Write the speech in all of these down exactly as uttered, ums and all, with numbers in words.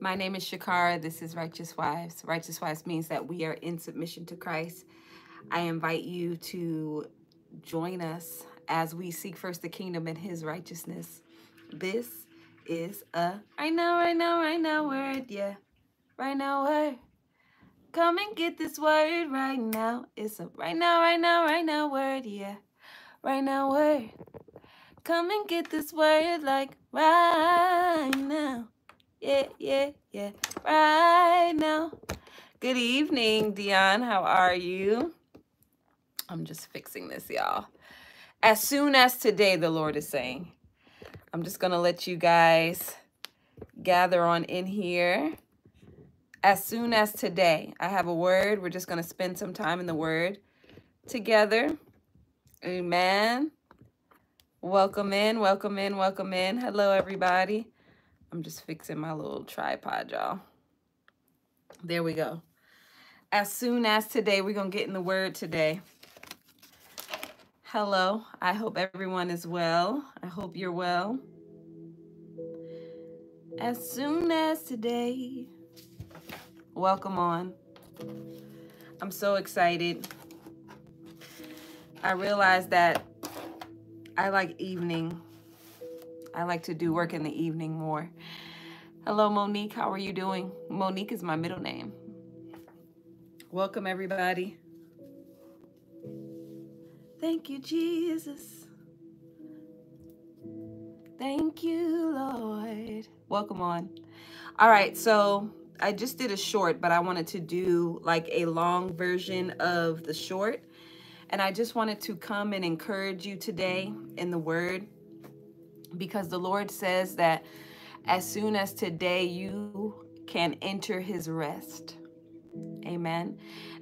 My name is Shakara. This is Righteous Wives. Righteous Wives means that we are in submission to Christ. I invite you to join us as we seek first the kingdom and his righteousness. This is a right now, right now, right now word. Yeah, right now word. Come and get this word right now. It's a right now, right now, right now word. Yeah, right now word. Come and get this word like right now. Yeah, yeah, yeah. Right now. Good evening, Dion. How are you? I'm just fixing this, y'all. As soon as today, the Lord is saying. I'm just going to let you guys gather on in here. As soon as today, I have a word. We're just going to spend some time in the word together. Amen. Welcome in, welcome in, welcome in. Hello, everybody. I'm just fixing my little tripod, y'all. There we go. As soon as today, we're going to get in the word today. Hello. I hope everyone is well. I hope you're well. As soon as today. Welcome on. I'm so excited. I realized that I like evening. I like to do work in the evening more. Hello, Monique. How are you doing? Monique is my middle name. Welcome, everybody. Thank you, Jesus. Thank you, Lord. Welcome on. All right, so I just did a short, but I wanted to do like a long version of the short. And I just wanted to come and encourage you today in the word, because the Lord says that as soon as today, you can enter his rest. Amen.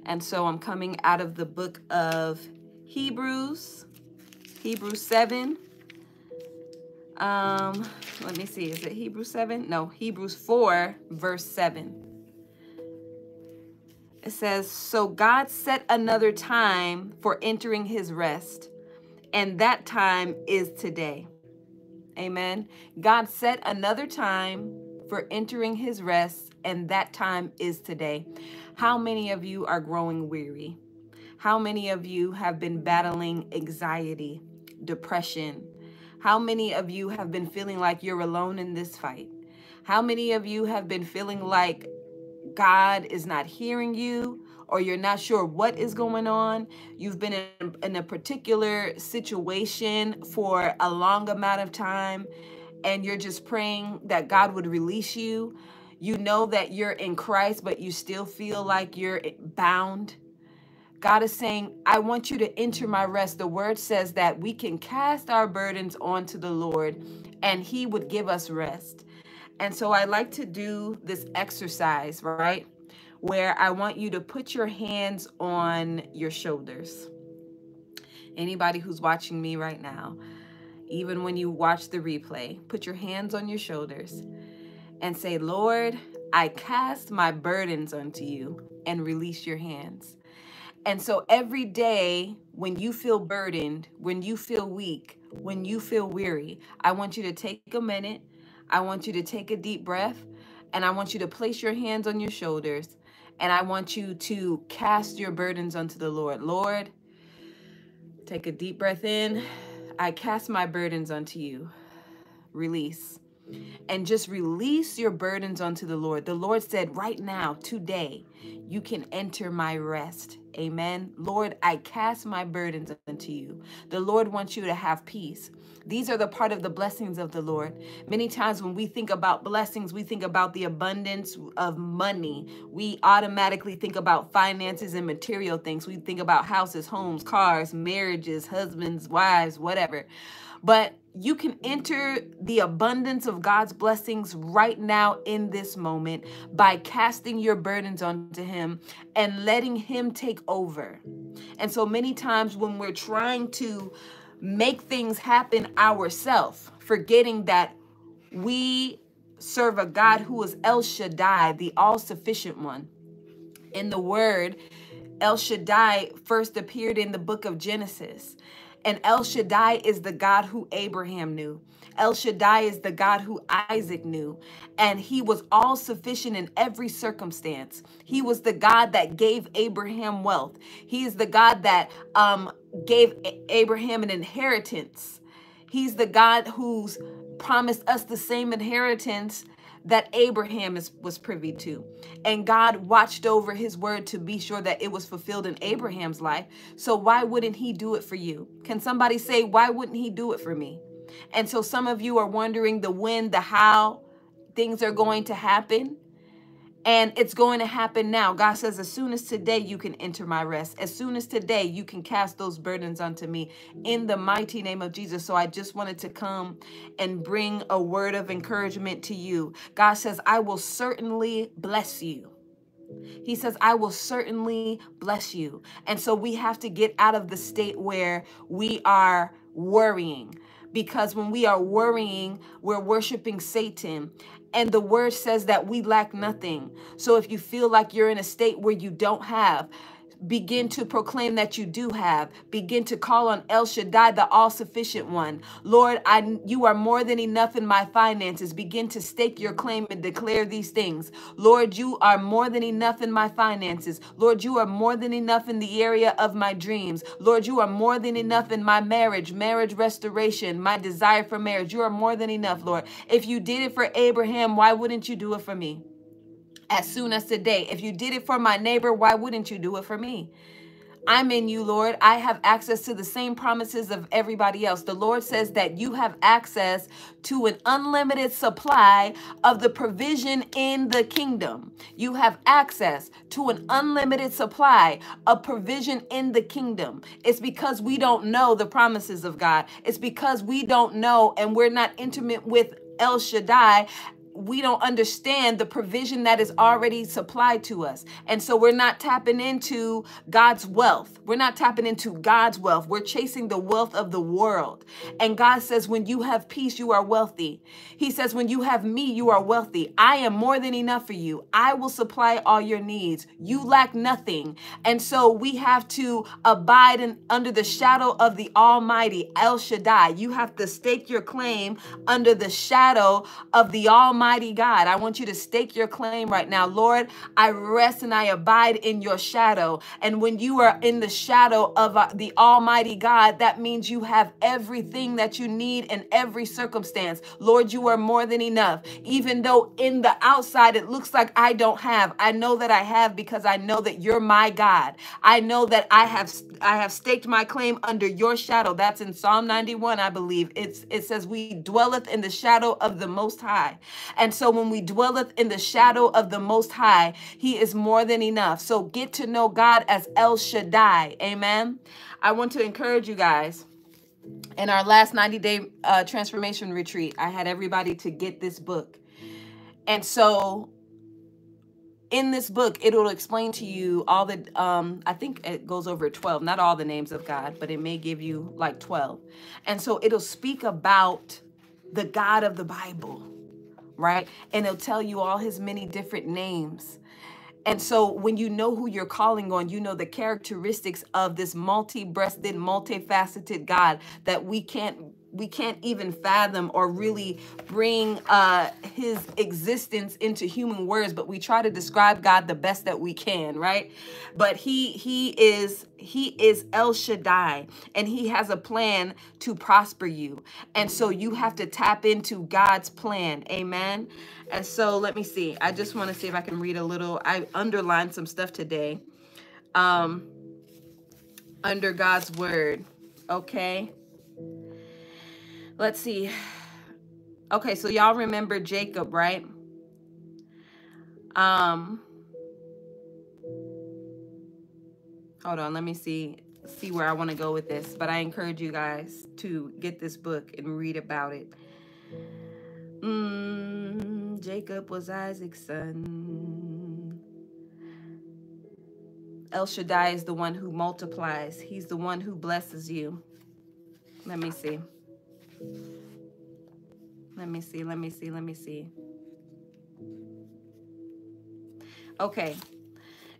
And so I'm coming out of the book of Hebrews, Hebrews seven. Um, let me see, is it Hebrews seven? No, Hebrews four, verse seven. It says, so God set another time for entering his rest, and that time is today. Amen. God set another time for entering his rest, and that time is today. How many of you are growing weary? How many of you have been battling anxiety, depression? How many of you have been feeling like you're alone in this fight? How many of you have been feeling like God is not hearing you, or you're not sure what is going on? You've been in, in a particular situation for a long amount of time, and you're just praying that God would release you. You know that you're in Christ, but you still feel like you're bound. God is saying, I want you to enter my rest. The word says that we can cast our burdens onto the Lord, and he would give us rest. And so I like to do this exercise, right, where I want you to put your hands on your shoulders. Anybody who's watching me right now, even when you watch the replay, put your hands on your shoulders and say, Lord, I cast my burdens unto you, and release your hands. And so every day when you feel burdened, when you feel weak, when you feel weary, I want you to take a minute. I want you to take a deep breath, and I want you to place your hands on your shoulders, and I want you to cast your burdens unto the Lord. Lord, take a deep breath in. I cast my burdens unto you. Release. And just release your burdens unto the Lord. The Lord said, right now, today, you can enter my rest. Amen. Lord, I cast my burdens unto you. The Lord wants you to have peace. These are the part of the blessings of the Lord. Many times when we think about blessings, we think about the abundance of money. We automatically think about finances and material things. We think about houses, homes, cars, marriages, husbands, wives, whatever. But you can enter the abundance of God's blessings right now in this moment by casting your burdens onto him and letting him take over. And so many times when we're trying to make things happen ourselves, forgetting that we serve a God who is El Shaddai, the all-sufficient one. In the word, El Shaddai first appeared in the book of Genesis. And El Shaddai is the God who Abraham knew. El Shaddai is the God who Isaac knew, and he was all sufficient in every circumstance. He was the God that gave Abraham wealth. He is the God that um, gave Abraham an inheritance. He's the God who's promised us the same inheritance that Abraham is, was privy to. And God watched over his word to be sure that it was fulfilled in Abraham's life. So why wouldn't he do it for you? Can somebody say, why wouldn't he do it for me? And so some of you are wondering the when, the how things are going to happen. And it's going to happen now. God says, as soon as today, you can enter my rest. As soon as today, you can cast those burdens unto me in the mighty name of Jesus. So I just wanted to come and bring a word of encouragement to you. God says, I will certainly bless you. He says, I will certainly bless you. And so we have to get out of the state where we are worrying. Because when we are worrying, we're worshiping Satan. And the word says that we lack nothing. So if you feel like you're in a state where you don't have, begin to proclaim that you do have. Begin to call on El Shaddai, the all-sufficient one. Lord, I, you are more than enough in my finances. Begin to stake your claim and declare these things. Lord, you are more than enough in my finances. Lord, you are more than enough in the area of my dreams. Lord, you are more than enough in my marriage, marriage restoration, my desire for marriage. You are more than enough, Lord. If you did it for Abraham, why wouldn't you do it for me? As soon as today, if you did it for my neighbor, why wouldn't you do it for me? I'm in you, Lord. I have access to the same promises of everybody else. The Lord says that you have access to an unlimited supply of the provision in the kingdom. You have access to an unlimited supply of provision in the kingdom. It's because we don't know the promises of God. It's because we don't know and we're not intimate with El Shaddai. We don't understand the provision that is already supplied to us. And so we're not tapping into God's wealth. We're not tapping into God's wealth. We're chasing the wealth of the world. And God says, when you have peace, you are wealthy. He says, when you have me, you are wealthy. I am more than enough for you. I will supply all your needs. You lack nothing. And so we have to abide in, under the shadow of the Almighty, El Shaddai. You have to stake your claim under the shadow of the Almighty. Mighty God, I want you to stake your claim right now. Lord, I rest and I abide in your shadow. And when you are in the shadow of the Almighty God, that means you have everything that you need in every circumstance. Lord, you are more than enough. Even though in the outside it looks like I don't have, I know that I have because I know that you're my God. I know that I have I have staked my claim under your shadow. That's in Psalm ninety-one, I believe. It's it says we dwelleth in the shadow of the Most High. And so when we dwelleth in the shadow of the Most High, he is more than enough. So get to know God as El Shaddai. Amen. I want to encourage you guys. In our last ninety day uh, transformation retreat, I had everybody to get this book. And so in this book, it will explain to you all the, um, I think it goes over twelve, not all the names of God, but it may give you like twelve. And so it'll speak about the God of the Bible. Right? And it'll tell you all his many different names. And so when you know who you're calling on, you know the characteristics of this multi-breasted, multifaceted God that we can't we can't even fathom or really bring uh, his existence into human words, but we try to describe God the best that we can, right? But he he is he is El Shaddai, and he has a plan to prosper you. And so you have to tap into God's plan, amen? And so let me see. I just want to see if I can read a little. I underlined some stuff today um, under God's word, okay? Let's see. Okay, so y'all remember Jacob, right? Um, hold on, let me see, see where I want to go with this. But I encourage you guys to get this book and read about it. Mm, Jacob was Isaac's son. El Shaddai is the one who multiplies. He's the one who blesses you. Let me see. Let me see, let me see, let me see. Okay.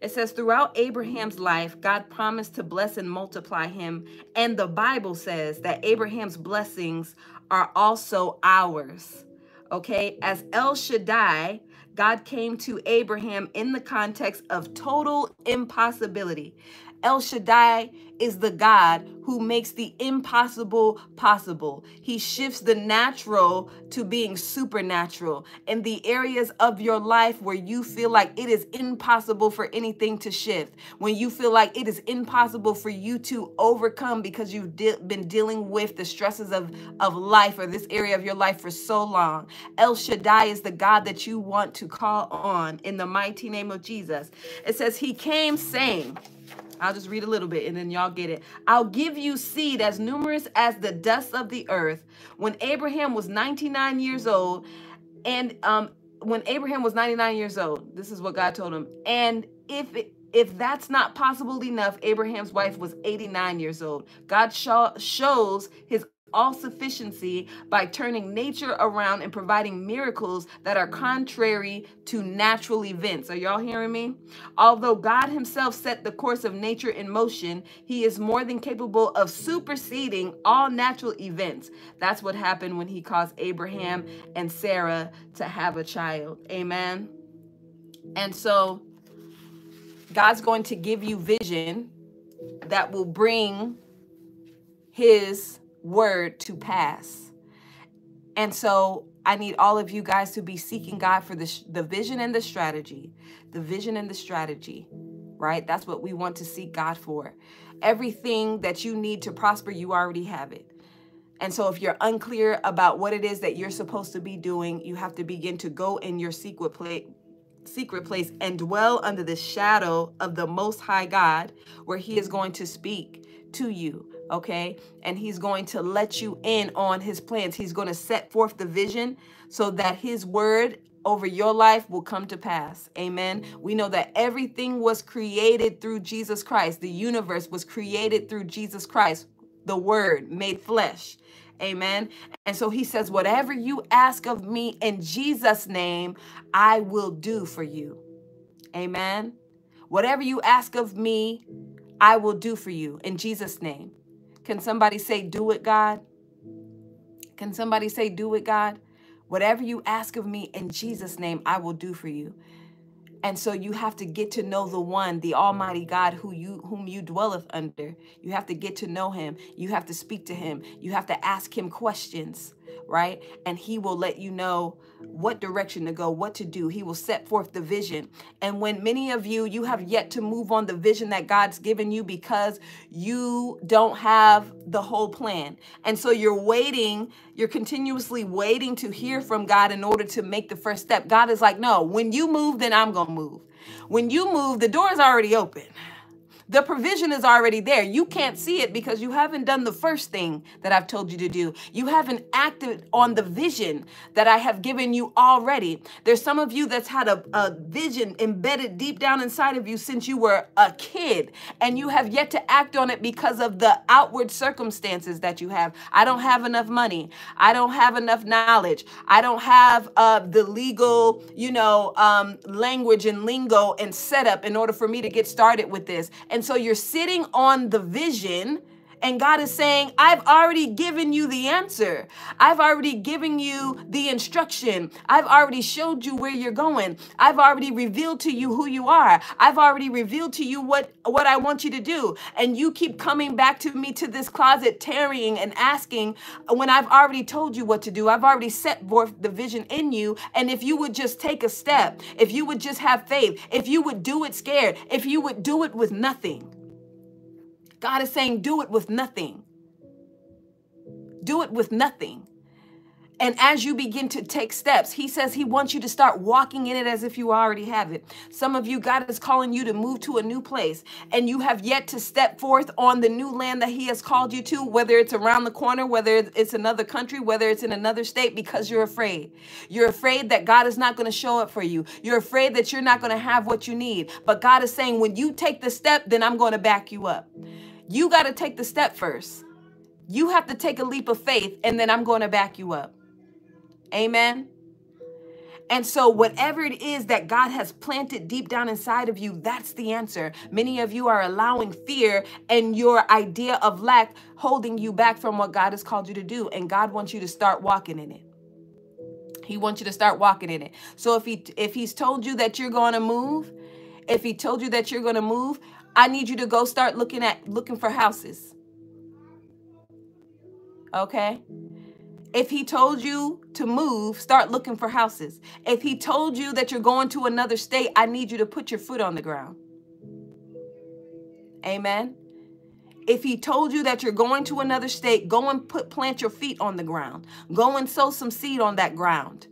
It says throughout Abraham's life, God promised to bless and multiply him. And the Bible says that Abraham's blessings are also ours. Okay, as El Shaddai, God came to Abraham in the context of total impossibility. El Shaddai is the God who makes the impossible possible. He shifts the natural to being supernatural. In the areas of your life where you feel like it is impossible for anything to shift, when you feel like it is impossible for you to overcome because you've de- been dealing with the stresses of, of life or this area of your life for so long, El Shaddai is the God that you want to call on in the mighty name of Jesus. It says he came saying, I'll just read a little bit and then y'all get it. I'll give you seed as numerous as the dust of the earth. When Abraham was ninety-nine years old, and um, when Abraham was ninety-nine years old, this is what God told him. And if it, if that's not possible enough, Abraham's wife was eighty-nine years old. God sh- shows his all sufficiency by turning nature around and providing miracles that are contrary to natural events. Are y'all hearing me? Although God himself set the course of nature in motion, he is more than capable of superseding all natural events. That's what happened when he caused Abraham and Sarah to have a child. Amen. And so God's going to give you vision that will bring his word to pass. And so I need all of you guys to be seeking God for the, the vision and the strategy, the vision and the strategy, right? That's what we want to seek God for. Everything that you need to prosper, you already have it. And so if you're unclear about what it is that you're supposed to be doing, you have to begin to go in your secret place secret place and dwell under the shadow of the Most High God, where he is going to speak to you. Okay, and he's going to let you in on his plans. He's going to set forth the vision so that his word over your life will come to pass. Amen. We know that everything was created through Jesus Christ. The universe was created through Jesus Christ, the word made flesh. Amen. And so he says, whatever you ask of me in Jesus' name, I will do for you. Amen. Whatever you ask of me, I will do for you in Jesus' name. Can somebody say, do it, God? Can somebody say, do it, God? Whatever you ask of me in Jesus' name, I will do for you. And so you have to get to know the one, the Almighty God who you, whom you dwelleth under. You have to get to know him. You have to speak to him. You have to ask him questions, right? And he will let you know what direction to go, what to do. He will set forth the vision. And when many of you, you have yet to move on the vision that God's given you because you don't have the whole plan. And so you're waiting, you're continuously waiting to hear from God in order to make the first step. God is like, no, when you move, then I'm going to move. When you move, the door is already open. The provision is already there. You can't see it because you haven't done the first thing that I've told you to do. You haven't acted on the vision that I have given you already. There's some of you that's had a, a vision embedded deep down inside of you since you were a kid, and you have yet to act on it because of the outward circumstances that you have. I don't have enough money. I don't have enough knowledge. I don't have uh, the legal, you know, um, language and lingo and setup in order for me to get started with this. And so you're sitting on the vision, and God is saying, I've already given you the answer. I've already given you the instruction. I've already showed you where you're going. I've already revealed to you who you are. I've already revealed to you what, what I want you to do. And you keep coming back to me to this closet, tarrying and asking when I've already told you what to do. I've already set forth the vision in you. And if you would just take a step, if you would just have faith, if you would do it scared, if you would do it with nothing. God is saying, do it with nothing. Do it with nothing. And as you begin to take steps, he says he wants you to start walking in it as if you already have it. Some of you, God is calling you to move to a new place, and you have yet to step forth on the new land that he has called you to, whether it's around the corner, whether it's another country, whether it's in another state, because you're afraid. You're afraid that God is not going to show up for you. You're afraid that you're not going to have what you need. But God is saying, when you take the step, then I'm going to back you up. You got to take the step first. You have to take a leap of faith, and then I'm going to back you up. Amen. And so whatever it is that God has planted deep down inside of you, that's the answer. Many of you are allowing fear and your idea of lack holding you back from what God has called you to do. And God wants you to start walking in it. He wants you to start walking in it. So if he, if he's told you that you're going to move, if he told you that you're going to move, I need you to go start looking at, looking for houses. Okay? If he told you to move, start looking for houses. If he told you that you're going to another state, I need you to put your foot on the ground. Amen. If he told you that you're going to another state, go and put, plant your feet on the ground. Go and sow some seed on that ground.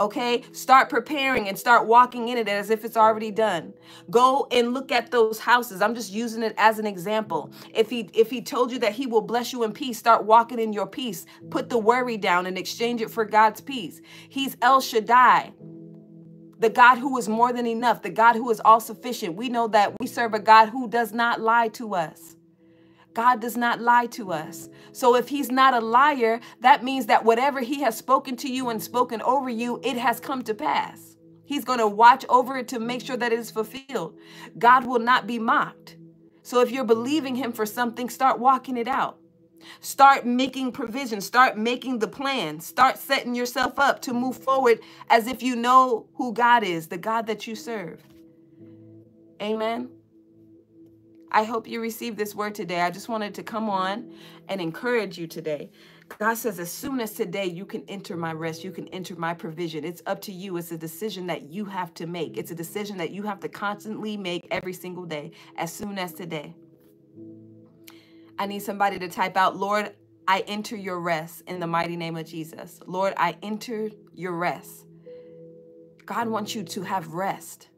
Okay, start preparing and start walking in it as if it's already done. Go and look at those houses. I'm just using it as an example. If he if he told you that he will bless you in peace, start walking in your peace. Put the worry down and exchange it for God's peace. He's El Shaddai, the God who is more than enough, the God who is all sufficient. We know that we serve a God who does not lie to us. God does not lie to us. So if he's not a liar, that means that whatever he has spoken to you and spoken over you, it has come to pass. He's going to watch over it to make sure that it is fulfilled. God will not be mocked. So if you're believing him for something, start walking it out. Start making provision. Start making the plan. Start setting yourself up to move forward as if you know who God is, the God that you serve. Amen. I hope you received this word today. I just wanted to come on and encourage you today. God says, as soon as today, you can enter my rest. You can enter my provision. It's up to you. It's a decision that you have to make. It's a decision that you have to constantly make every single day, as soon as today. I need somebody to type out, Lord, I enter your rest in the mighty name of Jesus. Lord, I enter your rest. God wants you to have rest.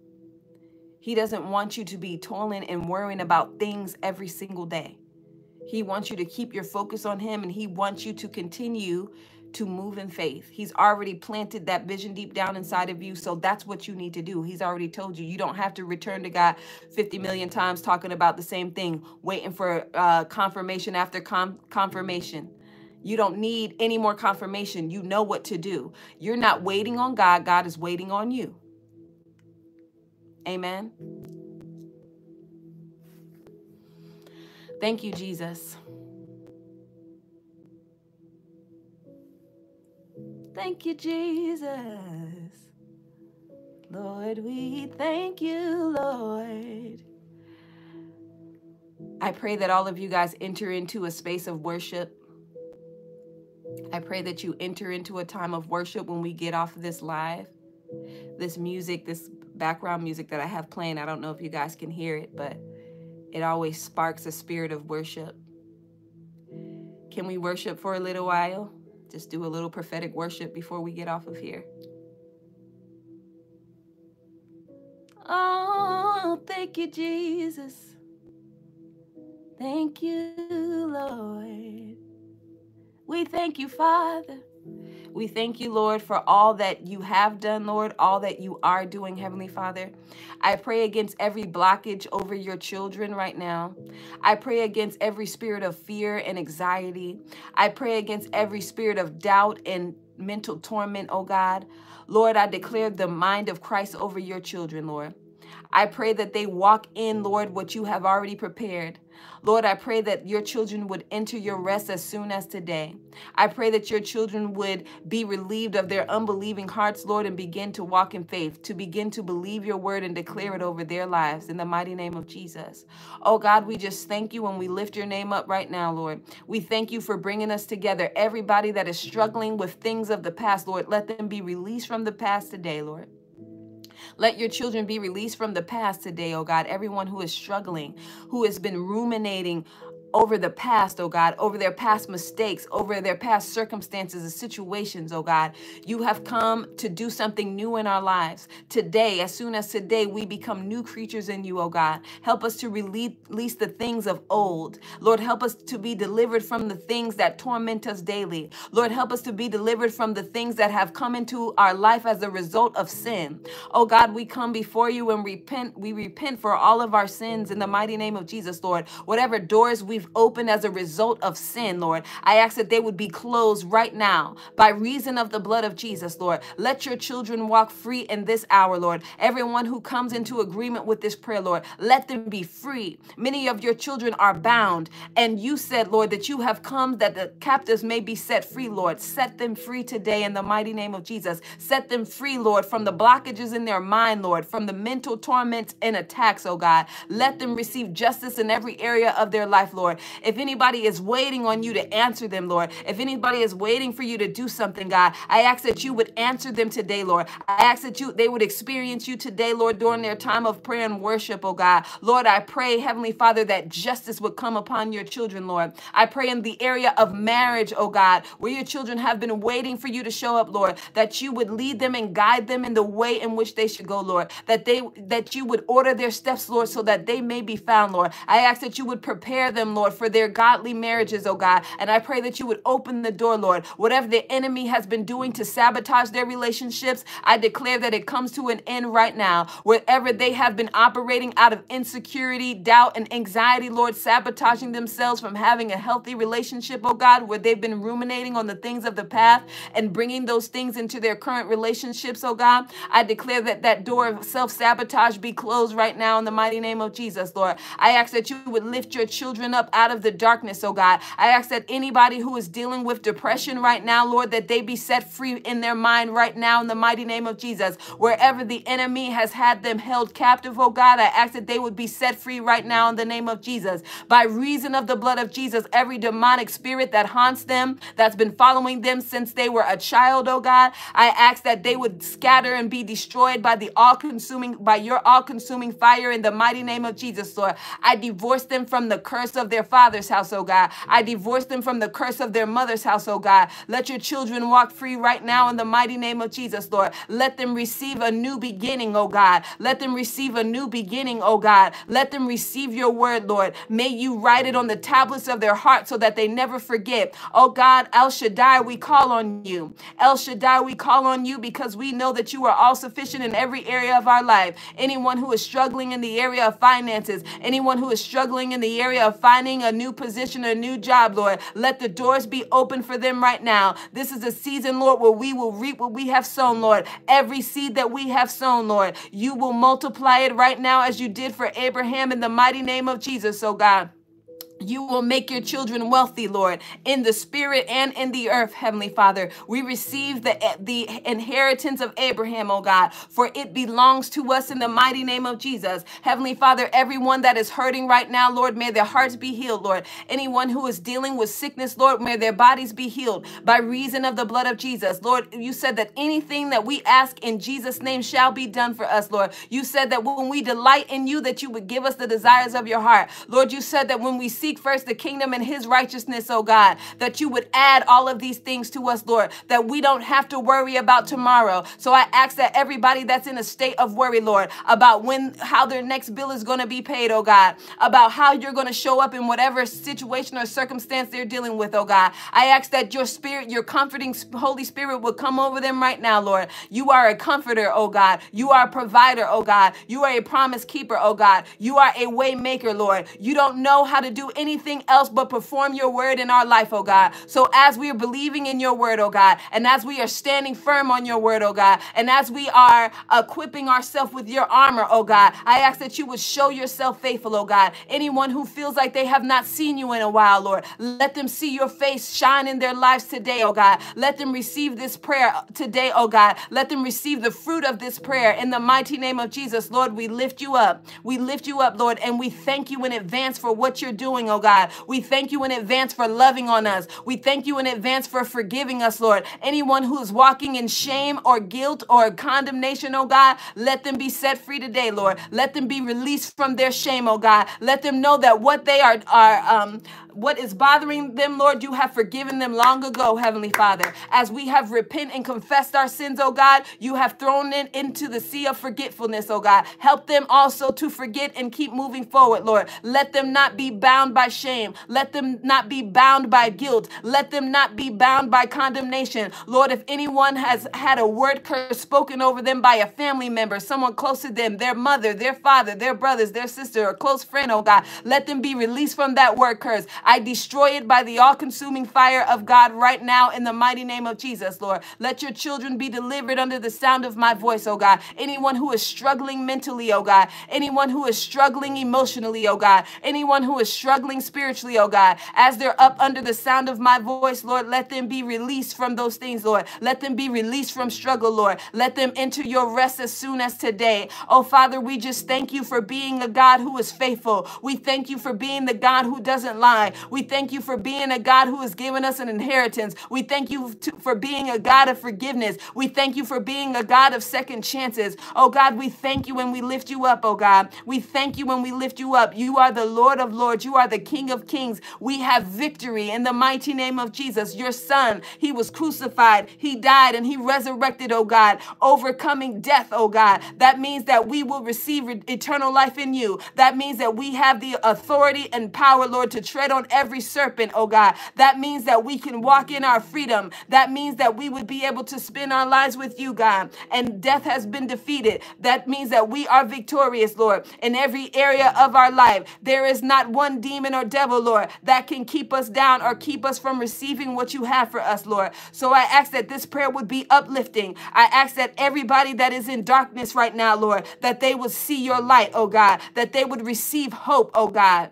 He doesn't want you to be toiling and worrying about things every single day. He wants you to keep your focus on him, and he wants you to continue to move in faith. He's already planted that vision deep down inside of you, so that's what you need to do. He's already told you. You don't have to return to God fifty million times talking about the same thing, waiting for uh, confirmation after com- confirmation. You don't need any more confirmation. You know what to do. You're not waiting on God. God is waiting on you. Amen. Thank you, Jesus. Thank you, Jesus. Lord, we thank you, Lord. I pray that all of you guys enter into a space of worship. I pray that you enter into a time of worship when we get off of this live. This music, this background music that I have playing, I don't know if you guys can hear it, but it always sparks a spirit of worship. Can we worship for a little while? Just do a little prophetic worship before we get off of here. Oh, thank you, Jesus. Thank you, Lord. We thank you, Father. We thank you, Lord, for all that you have done, Lord, all that you are doing, Heavenly Father. I pray against every blockage over your children right now. I pray against every spirit of fear and anxiety. I pray against every spirit of doubt and mental torment, oh God. Lord, I declare the mind of Christ over your children, Lord. I pray that they walk in, Lord, what you have already prepared. Lord, I pray that your children would enter your rest as soon as today. I pray that your children would be relieved of their unbelieving hearts, Lord, and begin to walk in faith, to begin to believe your word and declare it over their lives in the mighty name of Jesus. Oh, God, we just thank you and we lift your name up right now, Lord. We thank you for bringing us together. Everybody that is struggling with things of the past, Lord, let them be released from the past today, Lord. Let your children be released from the past today, oh God. Everyone who is struggling, who has been ruminating over the past, oh God, over their past mistakes, over their past circumstances and situations, oh God. You have come to do something new in our lives. Today, as soon as today, we become new creatures in you, oh God. Help us to release the things of old. Lord, help us to be delivered from the things that torment us daily. Lord, help us to be delivered from the things that have come into our life as a result of sin. Oh God, we come before you and repent. We repent for all of our sins in the mighty name of Jesus, Lord. Whatever doors we we've opened as a result of sin, Lord. I ask that they would be closed right now by reason of the blood of Jesus, Lord. Let your children walk free in this hour, Lord. Everyone who comes into agreement with this prayer, Lord, let them be free. Many of your children are bound, and you said, Lord, that you have come that the captives may be set free, Lord. Set them free today in the mighty name of Jesus. Set them free, Lord, from the blockages in their mind, Lord, from the mental torments and attacks, oh God. Let them receive justice in every area of their life, Lord. If anybody is waiting on you to answer them, Lord, if anybody is waiting for you to do something, God, I ask that you would answer them today, Lord. I ask that you they would experience you today, Lord, during their time of prayer and worship, oh God. Lord, I pray, Heavenly Father, that justice would come upon your children, Lord. I pray in the area of marriage, oh God, where your children have been waiting for you to show up, Lord, that you would lead them and guide them in the way in which they should go, Lord, that they that you would order their steps, Lord, so that they may be found, Lord. I ask that you would prepare them, Lord, for their godly marriages, oh God, and I pray that you would open the door, Lord. Whatever the enemy has been doing to sabotage their relationships, I declare that it comes to an end right now. Wherever they have been operating out of insecurity, doubt, and anxiety, Lord, sabotaging themselves from having a healthy relationship, oh God, where they've been ruminating on the things of the past and bringing those things into their current relationships, oh God, I declare that that door of self-sabotage be closed right now in the mighty name of Jesus, Lord. I ask that you would lift your children up out of the darkness, oh God. I ask that anybody who is dealing with depression right now, Lord, that they be set free in their mind right now in the mighty name of Jesus. Wherever the enemy has had them held captive, oh God, I ask that they would be set free right now in the name of Jesus. By reason of the blood of Jesus, every demonic spirit that haunts them, that's been following them since they were a child, oh God, I ask that they would scatter and be destroyed by the all-consuming, by your all-consuming fire in the mighty name of Jesus, Lord. I divorce them from the curse of their father's house, oh God. I divorce them from the curse of their mother's house, oh God. Let your children walk free right now in the mighty name of Jesus, Lord. Let them receive a new beginning, oh God. Let them receive a new beginning, oh God. Let them receive your word, Lord. May you write it on the tablets of their heart so that they never forget. Oh God, El Shaddai, we call on you. El Shaddai, we call on you because we know that you are all sufficient in every area of our life. Anyone who is struggling in the area of finances, anyone who is struggling in the area of finding a new position, a new job, Lord, let the doors be open for them right now. This is a season, Lord, where we will reap what we have sown, Lord. Every seed that we have sown, Lord, you will multiply it right now as you did for Abraham in the mighty name of Jesus, oh God. You will make your children wealthy, Lord, in the spirit and in the earth, Heavenly Father. We receive the, the inheritance of Abraham, oh God, for it belongs to us in the mighty name of Jesus. Heavenly Father, everyone that is hurting right now, Lord, may their hearts be healed, Lord. Anyone who is dealing with sickness, Lord, may their bodies be healed by reason of the blood of Jesus. Lord, you said that anything that we ask in Jesus' name shall be done for us, Lord. You said that when we delight in you, that you would give us the desires of your heart. Lord, you said that when we see Seek first the kingdom and his righteousness, oh God, that you would add all of these things to us, Lord, that we don't have to worry about tomorrow. So I ask that everybody that's in a state of worry, Lord, about when, how their next bill is going to be paid, oh God, about how you're going to show up in whatever situation or circumstance they're dealing with, oh God. I ask that your spirit, your comforting Holy Spirit would come over them right now, Lord. You are a comforter, oh God. You are a provider, oh God. You are a promise keeper, oh God. You are a way maker, Lord. You don't know how to do anything else but perform your word in our life, oh God. So as we are believing in your word, oh God, and as we are standing firm on your word, oh God, and as we are equipping ourselves with your armor, oh God, I ask that you would show yourself faithful, oh God. Anyone who feels like they have not seen you in a while, Lord, let them see your face shine in their lives today, oh God. Let them receive this prayer today, oh God. Let them receive the fruit of this prayer in the mighty name of Jesus. Lord, we lift you up. We lift you up, Lord, and we thank you in advance for what you're doing, oh God. We thank you in advance for loving on us. We thank you in advance for forgiving us, Lord. Anyone who is walking in shame or guilt or condemnation, oh God, let them be set free today, Lord. Let them be released from their shame, oh God. Let them know that what they are, are um, what is bothering them, Lord, you have forgiven them long ago, Heavenly Father. As we have repented and confessed our sins, oh God, you have thrown them into the sea of forgetfulness, oh God. Help them also to forget and keep moving forward, Lord. Let them not be bound by shame. Let them not be bound by guilt. Let them not be bound by condemnation. Lord, if anyone has had a word curse spoken over them by a family member, someone close to them, their mother, their father, their brothers, their sister, or close friend, oh God, let them be released from that word curse. I destroy it by the all-consuming fire of God right now in the mighty name of Jesus, Lord. Let your children be delivered under the sound of my voice, oh God. Anyone who is struggling mentally, oh God. Anyone who is struggling emotionally, oh God. Anyone who is struggling spiritually, oh God. As they're up under the sound of my voice, Lord, let them be released from those things, Lord. Let them be released from struggle, Lord. Let them enter your rest as soon as today. Oh, Father, we just thank you for being a God who is faithful. We thank you for being the God who doesn't lie. We thank you for being a God who has given us an inheritance. We thank you to, for being a God of forgiveness. We thank you for being a God of second chances. Oh, God, we thank you and we lift you up, oh, God. We thank you and we lift you up. You are the Lord of lords. You are the King of kings. We have victory in the mighty name of Jesus. Your son, he was crucified. He died and he resurrected, oh, God, overcoming death, oh, God. That means that we will receive eternal life in you. That means that we have the authority and power, Lord, to tread on every serpent, oh God. That means that we can walk in our freedom. That means that we would be able to spend our lives with you, God. And death has been defeated. That means that we are victorious, Lord, in every area of our life. There is not one demon or devil, Lord, that can keep us down or keep us from receiving what you have for us, Lord. So I ask that this prayer would be uplifting. I ask that everybody that is in darkness right now, Lord, that they would see your light, oh God, that they would receive hope, oh God.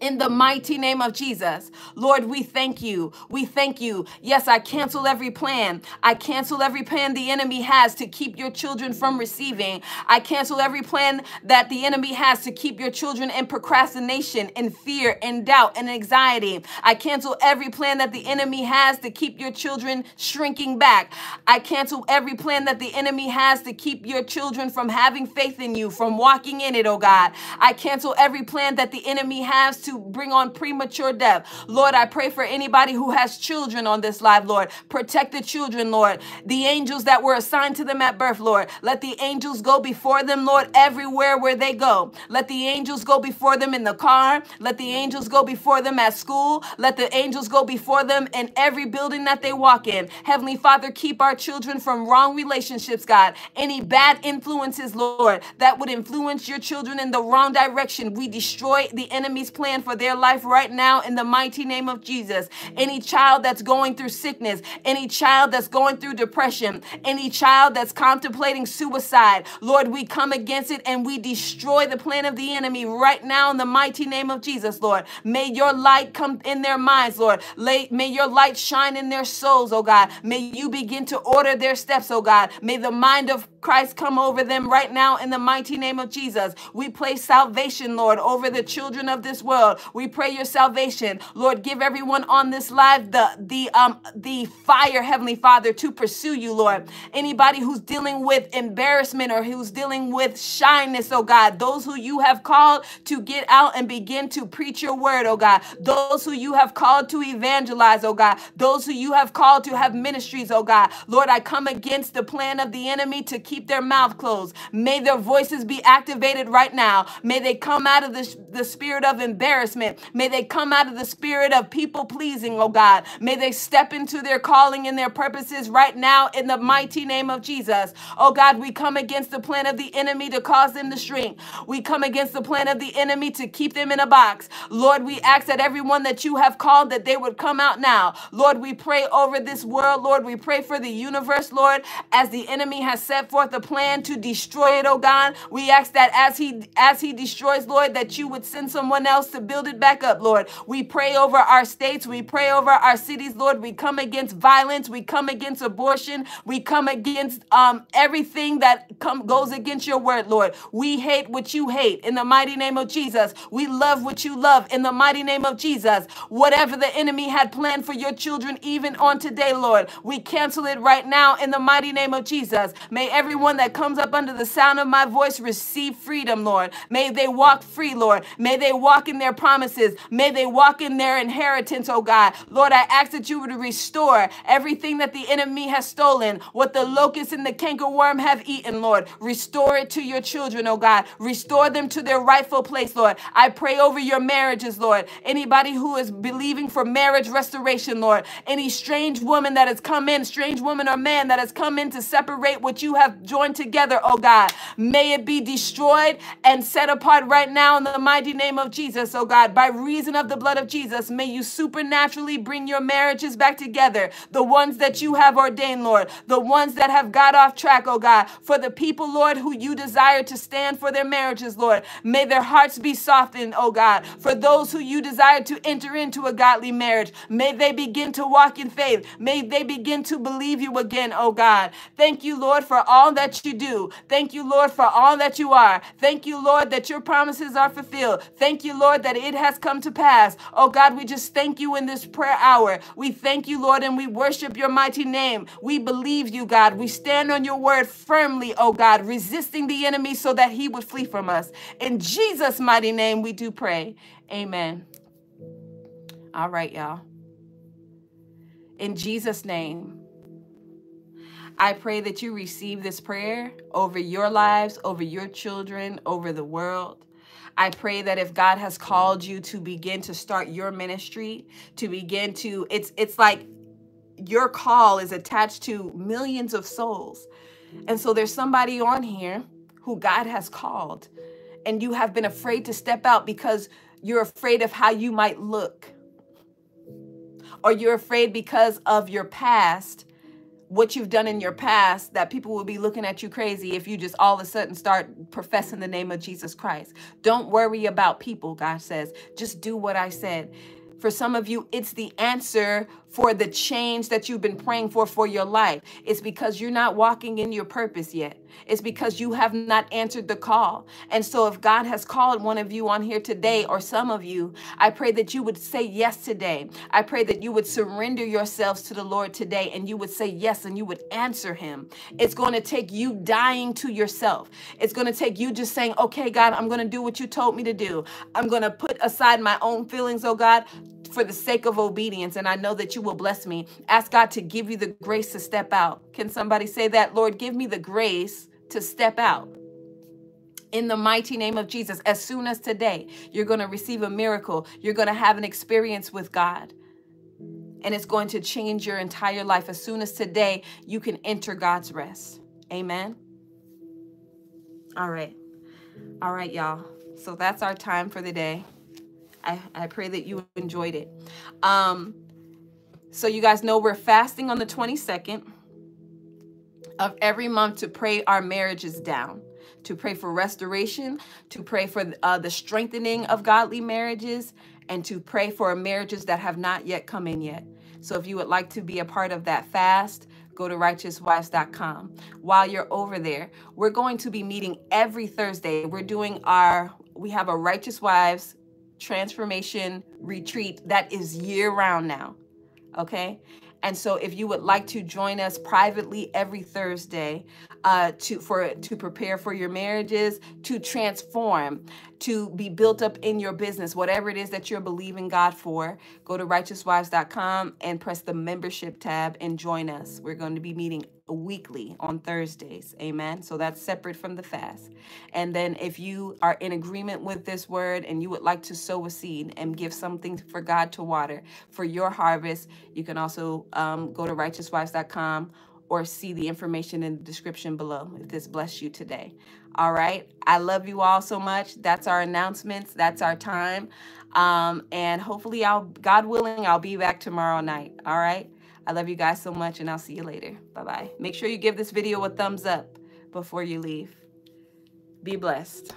In the mighty name of Jesus, Lord, we thank you. We thank you. Yes, I cancel every plan. I cancel every plan the enemy has to keep your children from receiving. I cancel every plan that the enemy has to keep your children in procrastination, in fear, in doubt, and anxiety. I cancel every plan that the enemy has to keep your children shrinking back. I cancel every plan that the enemy has to keep your children from having faith in you, from walking in it, oh God. I cancel every plan that the enemy has to bring on premature death. Lord, I pray for anybody who has children on this live, Lord. Protect the children, Lord. The angels that were assigned to them at birth, Lord. Let the angels go before them, Lord, everywhere where they go. Let the angels go before them in the car. Let the angels go before them at school. Let the angels go before them in every building that they walk in. Heavenly Father, keep our children from wrong relationships, God. Any bad influences, Lord, that would influence your children in the wrong direction, we destroy the enemy's plan for their life right now in the mighty name of Jesus. Any child that's going through sickness, any child that's going through depression, any child that's contemplating suicide, Lord, we come against it and we destroy the plan of the enemy right now in the mighty name of Jesus, Lord. May your light come in their minds, Lord. May your light shine in their souls, oh God. May you begin to order their steps, oh God. May the mind of Christ come over them right now in the mighty name of Jesus. We place salvation, Lord, over the children of this world. We pray your salvation, Lord. Give everyone on this live the the um the fire, Heavenly Father, to pursue you, Lord. Anybody who's dealing with embarrassment or who's dealing with shyness, oh God, those who you have called to get out and begin to preach your word, oh God, those who you have called to evangelize, oh God, those who you have called to have ministries, oh God, Lord, I come against the plan of the enemy to keep Keep their mouth closed. May their voices be activated right now. May they come out of the, the spirit of embarrassment. May they come out of the spirit of people pleasing, oh God. May they step into their calling and their purposes right now in the mighty name of Jesus. Oh God, we come against the plan of the enemy to cause them to shrink. We come against the plan of the enemy to keep them in a box. Lord, we ask that everyone that you have called, that they would come out now. Lord, we pray over this world. Lord, we pray for the universe, Lord, as the enemy has set forth the plan to destroy it, oh God. We ask that as he as he destroys, Lord, that you would send someone else to build it back up, Lord. We pray over our states. We pray over our cities, Lord. We come against violence. We come against abortion. We come against um, everything that come, goes against your word, Lord. We hate what you hate in the mighty name of Jesus. We love what you love in the mighty name of Jesus. Whatever the enemy had planned for your children, even on today, Lord, we cancel it right now in the mighty name of Jesus. May every everyone that comes up under the sound of my voice receive freedom, Lord. May they walk free, Lord. May they walk in their promises. May they walk in their inheritance, oh God. Lord, I ask that you would restore everything that the enemy has stolen, what the locust and the cankerworm have eaten, Lord. Restore it to your children, oh God. Restore them to their rightful place, Lord. I pray over your marriages, Lord. Anybody who is believing for marriage restoration, Lord. Any strange woman that has come in, strange woman or man that has come in to separate what you have joined together, oh God. May it be destroyed and set apart right now in the mighty name of Jesus, oh God. By reason of the blood of Jesus, may you supernaturally bring your marriages back together. The ones that you have ordained, Lord. The ones that have got off track, oh God. For the people, Lord, who you desire to stand for their marriages, Lord. May their hearts be softened, oh God. For those who you desire to enter into a godly marriage, may they begin to walk in faith. May they begin to believe you again, oh God. Thank you, Lord, for all that you do. Thank you, Lord, for all that you are. Thank you, Lord, that your promises are fulfilled. Thank you, Lord, that it has come to pass. Oh God, we just thank you in this prayer hour. We thank you, Lord, and we worship your mighty name. We believe you, God. We stand on your word firmly, oh God, resisting the enemy so that he would flee from us. In Jesus' mighty name, we do pray. Amen. All right, y'all. In Jesus' name, I pray that you receive this prayer over your lives, over your children, over the world. I pray that if God has called you to begin to start your ministry, to begin to, it's, it's like your call is attached to millions of souls. And so there's somebody on here who God has called, and you have been afraid to step out because you're afraid of how you might look, or you're afraid because of your past, what you've done in your past, that people will be looking at you crazy if you just all of a sudden start professing the name of Jesus Christ. Don't worry about people, God says. Just do what I said. For some of you, it's the answer for the change that you've been praying for for your life. It's because you're not walking in your purpose yet. It's because you have not answered the call. And so if God has called one of you on here today, or some of you, I pray that you would say yes today. I pray that you would surrender yourselves to the Lord today, and you would say yes, and you would answer him. It's going to take you dying to yourself. It's going to take you just saying, okay, God, I'm going to do what you told me to do. I'm going to put aside my own feelings, oh God, for the sake of obedience. And I know that you will bless me. Ask God to give you the grace to step out. Can somebody say that? Lord, give me the grace to step out. In the mighty name of Jesus, as soon as today, you're going to receive a miracle. You're going to have an experience with God. And it's going to change your entire life. As soon as today, you can enter God's rest. Amen. All right. All right, y'all. So that's our time for the day. I, I pray that you enjoyed it. Um, so you guys know we're fasting on the twenty-second of every month to pray our marriages down, to pray for restoration, to pray for uh, the strengthening of godly marriages, and to pray for marriages that have not yet come in yet. So if you would like to be a part of that fast, go to righteous wives dot com. While you're over there, we're going to be meeting every Thursday. We're doing our, we have a Righteous Wives Transformation Retreat that is year-round now, okay? And so if you would like to join us privately every Thursday uh, to, for, to prepare for your marriages, to transform, to be built up in your business, whatever it is that you're believing God for, go to righteous wives dot com and press the membership tab and join us. We're going to be meeting weekly on Thursdays. Amen. So that's separate from the fast. And then if you are in agreement with this word and you would like to sow a seed and give something for God to water for your harvest, you can also um, go to righteous wives dot com or see the information in the description below if this blessed you today. All right. I love you all so much. That's our announcements. That's our time. Um, and hopefully I'll, God willing, I'll be back tomorrow night. All right. I love you guys so much, and I'll see you later. Bye-bye. Make sure you give this video a thumbs up before you leave. Be blessed.